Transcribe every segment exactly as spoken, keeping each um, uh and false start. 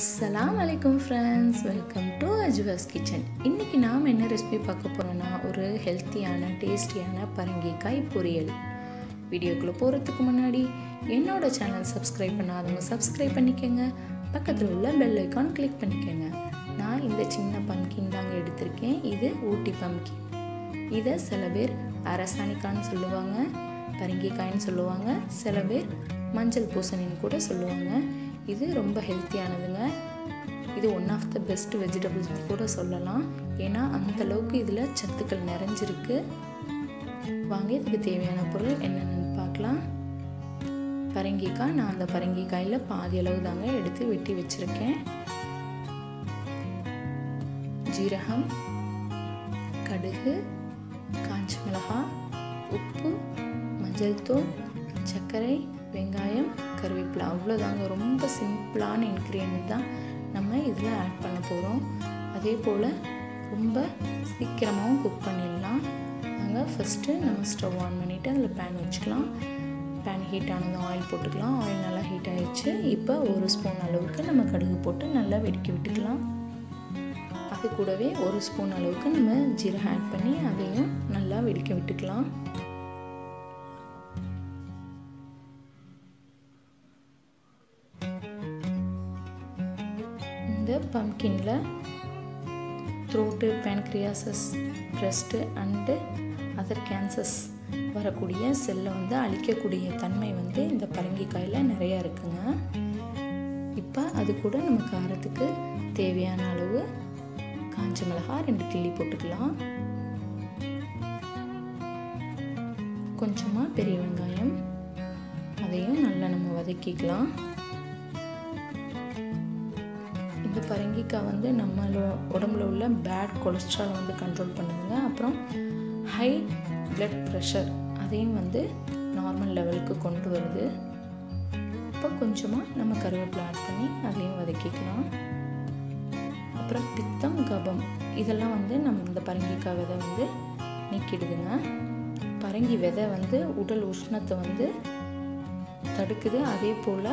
Assalamualaikum friends, welcome to Ajwa's Kitchen. இன்னைக்கு நாம் என்ன ரெசிபி பார்க்க போறோம்னா ஒரு ஹெல்தியான டேஸ்டியான பரங்கிக்காய் பொரியல். வீடியோக்குள்ள போறதுக்கு முன்னாடி என்னோட சேனல் subscribe பண்ணாதவங்க subscribe பண்ணிக்கங்க. பக்கத்துல உள்ள bell icon click பண்ணிக்கங்க. நான் இந்த சின்ன பம்ப்கின் தாங்க எடுத்துர்க்கேன். இது ஊட்டி பம்ப்கின். இத சில பேர் அரசாணிக்கான்னு சொல்லுவாங்க, பரங்கிக்காய்னு சொல்லுவாங்க, சில பேர் மஞ்சள் பூசணின்னு கூட சொல்லுவாங்க. இது ரொம்ப ஹெல்தியானதுங்க. இது one of the best vegetables கூட சொல்லலாம். ஏன்னா அந்த அளவுக்கு இதில் சத்துக்கள் நிறைஞ்சிருக்கு. வாங்க இதுக்கு தேவையான பொருள் என்னென்னு பார்க்கலாம். பரங்கிக்காய், நான் அந்த பரங்கிக்காயில் பாதி அளவு தாங்க எடுத்து வெட்டி வச்சுருக்கேன். ஜீரகம், கடுகு, காஞ்ச மிளகாய், உப்பு, மஞ்சள் தூள், சர்க்கரை, வெங்காயம், கருவேப்பிலை. அவ்வளோதாங்க. ரொம்ப சிம்பிளான இன்க்ரீடியன்ட் தான் நம்ம இதில் ஆட் பண்ண போகிறோம். அதே போல் ரொம்ப சீக்கிரமாகவும் குக் பண்ணிடலாம். நாங்கள் ஃபஸ்ட்டு நம்ம ஸ்டவ் ஆன் பண்ணிவிட்டு அதில் பேன் வச்சுக்கலாம். பேன் ஹீட் ஆனது ஆயில் போட்டுக்கலாம். ஆயில் நல்லா ஹீட் ஆகிடுச்சு. இப்போ ஒரு ஸ்பூன் அளவுக்கு நம்ம கடுகு போட்டு நல்லா வெடிக்க விட்டுக்கலாம். அது கூடவே ஒரு ஸ்பூன் அளவுக்கு நம்ம ஜீரகம் ஆட் பண்ணி அதையும் நல்லா வெடிக்க விட்டுக்கலாம். பம்ப்கினில் throat, பேன்க்ரியாசஸ், breast and other cancers வரக்கூடிய செல்லை வந்து அழிக்கக்கூடிய தன்மை வந்து இந்த பரங்கிக்காயில் நிறையா இருக்குங்க. இப்போ அது கூட நம்ம காரத்துக்கு தேவையான அளவு காஞ்ச மிளகாய் ரெண்டு கிள்ளி போட்டுக்கலாம். கொஞ்சமாக பெரிய வெங்காயம், அதையும் நல்லா நம்ம வதக்கிக்கலாம். இந்த பரங்கிக்காய் வந்து நம்மளோட உடம்புல உள்ள பேட் கொலஸ்ட்ரால் வந்து கண்ட்ரோல் பண்ணுதுங்க. அப்புறம் ஹை பிளட் ப்ரெஷர் அதையும் வந்து நார்மல் லெவலுக்கு கொண்டு வருது. இப்போ கொஞ்சமாக நம்ம கருவேப்பிலை ஆட் பண்ணி அதையும் வதக்கிக்கலாம். அப்புறம் பித்தம், கபம் இதெல்லாம் வந்து நம்ம இந்த பரங்கிக்காய் விதை வந்து நீக்கிடுதுங்க. பரங்கி விதை வந்து உடல் உஷ்ணத்தை வந்து தடுக்குது. அதே போல்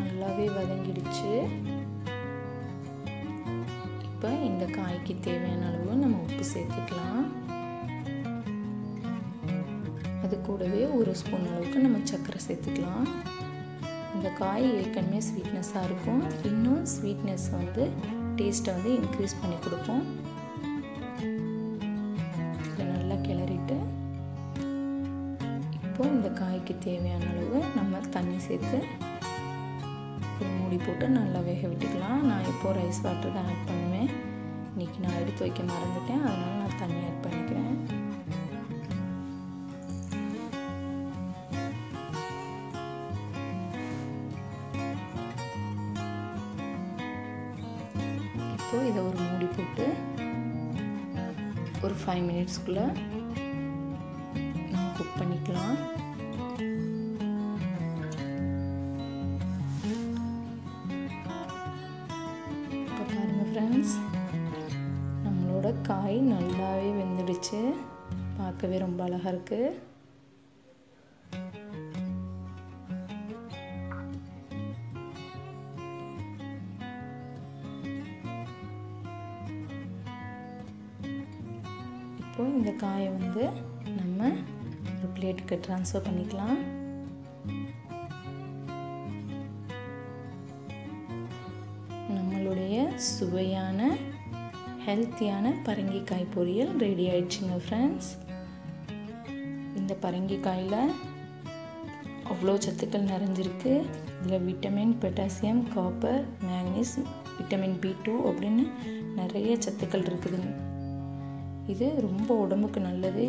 நல்லாவே வதங்கிடுச்சு. இப்போ இந்த காய்க்கு தேவையான அளவு நம்ம உப்பு சேர்த்துக்கலாம். அது கூடவே ஒரு ஸ்பூன் அளவுக்கு நம்ம சர்க்கரை சேர்த்துக்கலாம். இந்த காய் ஏற்கனவே ஸ்வீட்னஸாக இருக்கும், இன்னும் ஸ்வீட்னஸ் வந்து டேஸ்ட்டை வந்து இன்க்ரீஸ் பண்ணி கொடுப்போம். இதை நல்லா கிளறிட்டு இப்போ இந்த காய்க்கு தேவையான அளவு நம்ம தண்ணி சேர்த்து மூடி போட்டு நல்லா வேக விட்டுக்கலாம். நான் இப்போது ரைஸ் வாட்டர் தான் ஆட் பண்ணுவேன். இன்றைக்கி நான் எடுத்து வைக்க மறந்துட்டேன், அதனால் நான் தண்ணி ஆட் பண்ணிக்கிறேன். இப்போது இதை ஒரு மூடி போட்டு ஒரு ஃபைவ் மினிட்ஸ்குள்ளே நம்ம குக் பண்ணிக்கலாம். ஃப்ரெண்ட்ஸ், நம்மளோட காய் நல்லாவே வெந்துடுச்சு. பார்க்கவே ரொம்ப அழகாக இருக்குது. இப்போ இந்த காயை வந்து நம்ம ஒரு பிளேட்டுக்கு ட்ரான்ஸ்ஃபர் பண்ணிக்கலாம். சுவையான ஹெல்த்தியான பரங்கிக்காய் பொரியல் ரெடி ஆயிடுச்சுங்க ஃப்ரெண்ட்ஸ். இந்த பரங்கிக்காயில் அவ்வளோ சத்துக்கள் நிறைஞ்சிருக்கு. இதில் vitamin, potassium, copper, மேக்னீஸ், vitamin B two அப்படின்னு நிறைய சத்துக்கள் இருக்குதுங்க. இது ரொம்ப உடம்புக்கு நல்லது.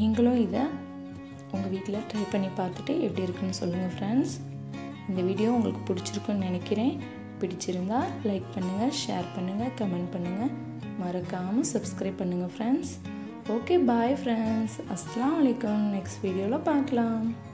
நீங்களும் இதை உங்கள் வீட்டில் ட்ரை பண்ணி பார்த்துட்டு எப்படி இருக்குன்னு சொல்லுங்கள் ஃப்ரெண்ட்ஸ். இந்த வீடியோ உங்களுக்கு பிடிச்சிருக்குன்னு நினைக்கிறேன். பிடிச்சிருந்தா லைக் பண்ணுங்கள், ஷேர் பண்ணுங்கள், கமெண்ட் பண்ணுங்கள். மறக்காமல் சப்ஸ்கிரைப் பண்ணுங்கள் ஃப்ரெண்ட்ஸ். Okay, bye friends. அஸ்ஸலாமு அலைக்கும். நெக்ஸ்ட் வீடியோவில் பார்க்கலாம்.